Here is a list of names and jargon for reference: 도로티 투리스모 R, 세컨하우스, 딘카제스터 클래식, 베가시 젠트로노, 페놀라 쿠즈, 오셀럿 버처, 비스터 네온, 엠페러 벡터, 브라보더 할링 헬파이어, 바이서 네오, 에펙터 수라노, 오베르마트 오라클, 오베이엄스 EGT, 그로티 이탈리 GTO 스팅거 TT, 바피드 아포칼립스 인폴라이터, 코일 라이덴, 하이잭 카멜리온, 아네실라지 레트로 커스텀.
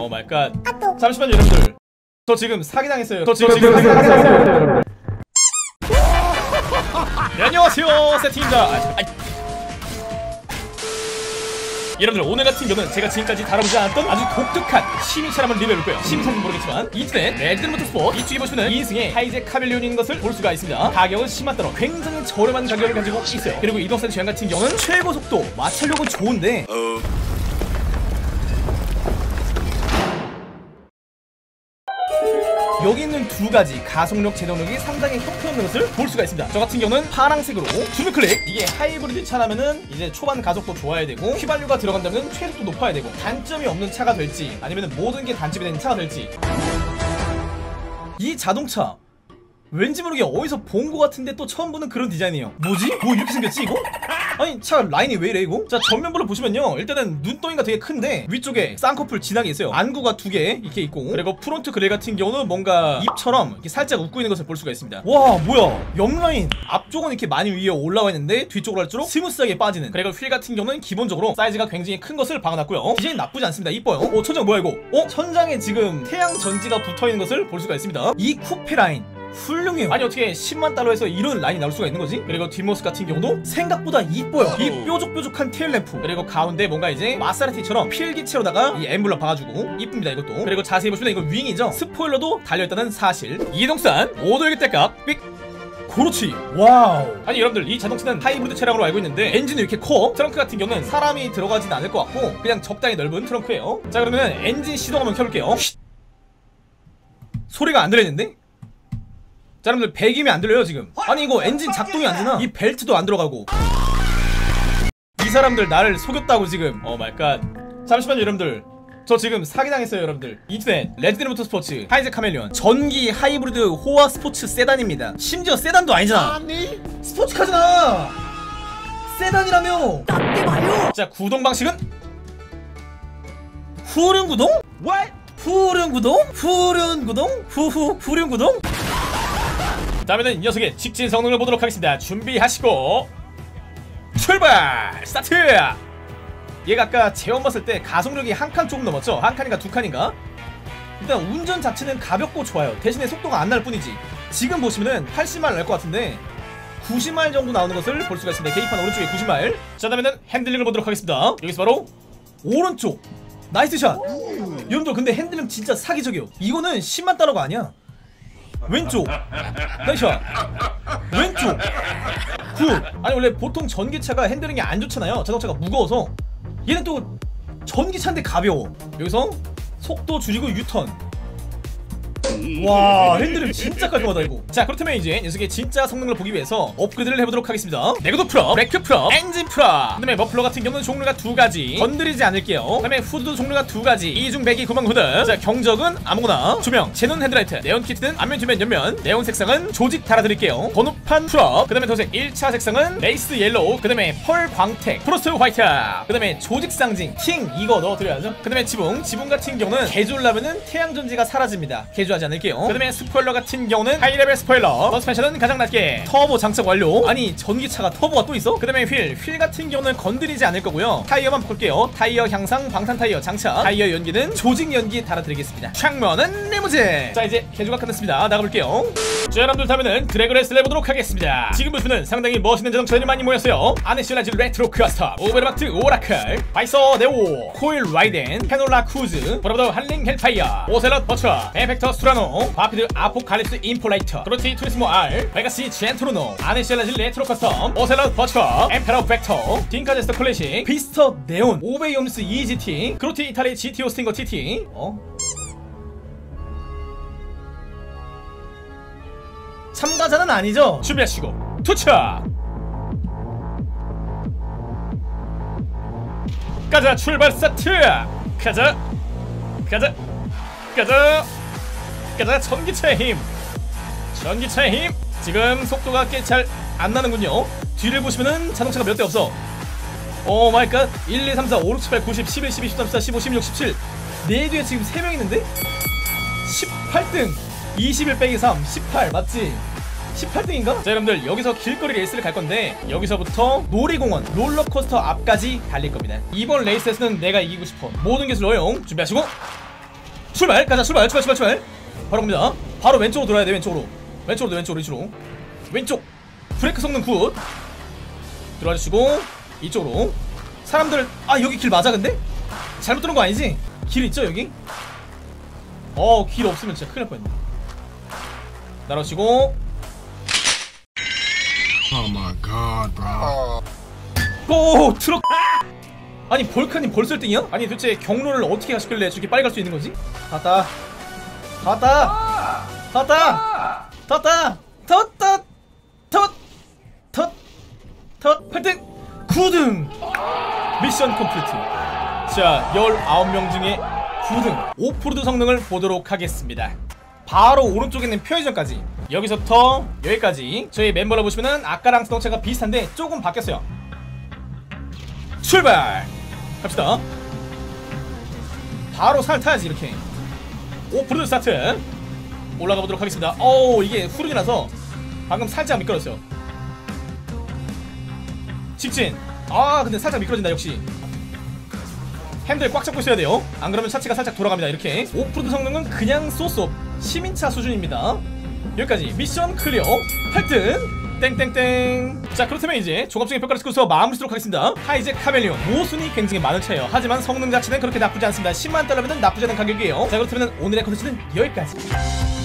오 마이 갓. 잠시만요 여러분들, 저 지금 사기당했어요. 저 지금 사기당했어요. 네, 안녕하세요, 세팅입니다. 여러분들, 오늘 같은 경우는 제가 지금까지 다뤄보지 않았던 아주 독특한 시민차 한번 리뷰해볼 거예요. 시민차인지 모르겠지만 인터넷 레드 모터스포츠 이쪽에 보시면 인승의 하이잭 카멜리온인 것을 볼 수가 있습니다. 가격은 10만 달러, 굉장히 저렴한 가격을 가지고 있어요. 그리고 이동성 주행 같은 경우는 최고 속도, 마찰력은 좋은데 여기 있는 두 가지 가속력, 제동력이 상당히 형편없는 것을 볼 수가 있습니다. 저 같은 경우는 파란색으로 주름 클릭, 이게 하이브리드 차라면은 이제 초반 가속도 좋아야 되고 휘발유가 들어간다면 최속도 높아야 되고, 단점이 없는 차가 될지 아니면 모든 게 단점이 되는 차가 될지. 이 자동차 왠지 모르게 어디서 본 것 같은데 또 처음 보는 그런 디자인이에요. 뭐지? 뭐 이렇게 생겼지 이거? 아니 차 라인이 왜 이래 이거? 자, 전면부를 보시면요, 일단은 눈덩이가 되게 큰데 위쪽에 쌍꺼풀 진하게 있어요. 안구가 두 개 이렇게 있고, 그리고 프론트 그릴 같은 경우는 뭔가 입처럼 이렇게 살짝 웃고 있는 것을 볼 수가 있습니다. 와 뭐야, 옆 라인 앞쪽은 이렇게 많이 위에 올라와 있는데 뒤쪽으로 할수록 스무스하게 빠지는. 그리고 휠 같은 경우는 기본적으로 사이즈가 굉장히 큰 것을 박아놨고요. 디자인 나쁘지 않습니다. 이뻐요. 어 천장 뭐야 이거? 어 천장에 지금 태양 전지가 붙어있는 것을 볼 수가 있습니다. 이 쿠페 라인 훌륭해요. 아니 어떻게 10만 달러에서 이런 라인이 나올 수가 있는 거지? 그리고 뒷모습 같은 경우도 생각보다 이뻐요. 이 뾰족뾰족한 테일램프, 그리고 가운데 뭔가 이제 마세라티처럼 필기체로다가 이 엠블럼 박아주고 이쁩니다 이것도. 그리고 자세히 보시면 이거 윙이죠? 스포일러도 달려있다는 사실. 이동산 5돌기 때값 삑! 그렇지. 와우. 아니 여러분들, 이 자동차는 하이브리드 차량으로 알고 있는데 엔진은 이렇게 커. 트렁크 같은 경우는 사람이 들어가진 않을 것 같고 그냥 적당히 넓은 트렁크예요. 자, 그러면 엔진 시동 한번 켜볼게요. 소리가 안 들리는데? 자, 여러분들 배김이 안 들려요 지금. 아니 이거 엔진 작동이 안 되나? 이 벨트도 안 들어가고. 이 사람들 나를 속였다고 지금. 오 마이 갓. 잠시만요 여러분들, 저 지금 사기당했어요 여러분들. 인터넷 레드 모터스포츠 하이잭 카멜리온 전기 하이브리드 호화 스포츠 세단입니다. 심지어 세단도 아니잖아. 아니 스포츠카잖아. 세단이라며. 낫게 봐요. 자, 구동 방식은 후륜 구동? What? 후륜 구동? 후륜 구동? 후륜 구동? 다음에는 이 녀석의 직진 성능을 보도록 하겠습니다. 준비하시고 출발! 스타트! 얘가 아까 제어 봤을 때 가속력이 한 칸 조금 넘었죠? 한 칸인가 두 칸인가? 일단 운전 자체는 가볍고 좋아요. 대신에 속도가 안 날 뿐이지. 지금 보시면은 80마일 날 것 같은데 90마일 정도 나오는 것을 볼 수가 있습니다. 계기판 오른쪽에 90마일. 자, 다음에는 핸들링을 보도록 하겠습니다. 여기서 바로 오른쪽! 나이스 샷! 여러분들 근데 핸들링 진짜 사기적이에요. 이거는 10만 달러가 아니야. 왼쪽 나이샷. 왼쪽 굿. 아니 원래 보통 전기차가 핸들링이 안 좋잖아요. 자동차가 무거워서. 얘는 또 전기차인데 가벼워. 여기서 속도 줄이고 유턴. 와 핸들링 진짜 깔끔하다 이거. 자, 그렇다면 이제 녀석의 진짜 성능을 보기 위해서 업그레이드를 해보도록 하겠습니다. 내구도 풀업, 브레이크 풀업, 엔진 풀업. 그 다음에 머플러 같은 경우는 종류가 두 가지, 건드리지 않을게요. 그 다음에 후드도 종류가 두 가지, 이중 배기 구멍 후드. 자, 경적은 아무거나, 조명, xenon 헤드라이트, 네온 키트는 앞면 뒷면 옆면, 네온 색상은 조직 달아드릴게요. 번호판 풀업. 그 다음에 도색 1차 색상은 레이스 옐로우, 그 다음에 펄 광택, 프로스트 화이트, 그 다음에 조직 상징 킹 이거 넣어드려야죠. 그 다음에 지붕 같은 경우는 개조하려면은 태양 전지가 사라집니다. 개조하지 않을게요. 그 다음에 스포일러 같은 경우는 하이레벨 스포일러, 서스펜션은 가장 낮게, 터보 장착 완료. 아니 전기차가 터보가 또 있어? 그 다음에 휠 같은 경우는 건드리지 않을 거고요. 타이어만 볼게요. 타이어 향상, 방탄 타이어 장착, 타이어 연기는 조직 연기 달아드리겠습니다. 창문은 리무진. 자, 이제 개조가 끝났습니다. 나가볼게요. 자, 여러분들 다음에는 드래그 레이스를 해보도록 하겠습니다. 지금 보시면 상당히 멋있는 자동차들이 많이 모였어요. 아네실라지 레트로 커스텀, 오베르마트 오라클, 바이서 네오, 코일 라이덴, 페놀라 쿠즈, 브라보더 할링 헬파이어, 오셀럿 버처, 에펙터 수라노, 바피드 아포칼립스 인폴라이터, 도로티 투리스모 R, 베가시 젠트로노, 아네실라지 레트로 커스텀, 오셀럿 버처, 엠페러 벡터, 딘카제스터 클래식, 비스터 네온, 오베이엄스 EGT, 그로티 이탈리 GTO 스팅거 TT. 참가자는 아니죠? 준비하시고 투척! 가자 출발 스타트! 가자! 가자! 가자! 가자 전기차의 힘! 전기차의 힘! 지금 속도가 꽤 잘 안 나는군요. 뒤를 보시면은 자동차가 몇 대 없어. 오 마이 갓. 1, 2, 3, 4, 5, 6, 7, 8, 9, 10, 11, 12, 13, 14, 15, 16, 17 내 뒤에 지금 3명 있는데? 18등! 21-3 18 맞지? 18등인가? 자, 여러분들 여기서 길거리 레이스를 갈 건데 여기서부터 놀이공원 롤러코스터 앞까지 달릴 겁니다. 이번 레이스에서는 내가 이기고 싶어. 모든 기술 허용. 준비하시고 출발! 가자, 출발, 출발, 출발, 출발! 바로 갑니다. 바로 왼쪽으로 돌아야 돼, 왼쪽으로. 왼쪽으로, 왼쪽으로, 왼쪽으로. 왼쪽! 브레이크 성능 굿! 들어와주시고, 이쪽으로. 사람들, 아, 여기 길 맞아, 근데? 잘못 들은 거 아니지? 길 있죠, 여기? 어, 길 없으면 진짜 큰일 날 뻔 했네. 날아오시고. Oh my god, bro. 오, 트럭! 아니 볼카님 벌설등이야? 아니 도대체 경로를 어떻게 하셨길래 저렇게 빨리 갈 수 있는 거지? 탔다 탔다 탔다 탔다 탔다 탔 8등 9등 미션 컴플리트. 자 19명 중에 9등 오프로드 성능을 보도록 하겠습니다. 바로 오른쪽에 있는 표회전까지 여기서부터 여기까지 저희 멤버를 보시면은 아까랑 자동차가 비슷한데 조금 바뀌었어요. 출발! 갑시다. 바로 살 타야지 이렇게. 오프로드 스타트 올라가 보도록 하겠습니다. 어우 이게 후륜이라서 방금 살짝 미끄러졌어요. 직진. 아 근데 살짝 미끄러진다. 역시 핸들 꽉 잡고 있어야 돼요. 안 그러면 차체가 살짝 돌아갑니다. 이렇게 오프로드 성능은 그냥 쏘쏘 시민차 수준입니다. 여기까지 미션 클리어 8등 땡땡땡. 자 그렇다면 이제 종합적인 평가를 짓고서 마무리 짓도록 하겠습니다. 하이잭 카멜리온 모순이 굉장히 많은 차예요. 하지만 성능 자체는 그렇게 나쁘지 않습니다. $100,000면 나쁘지 않은 가격이에요. 자 그렇다면 오늘의 컨텐츠는 여기까지.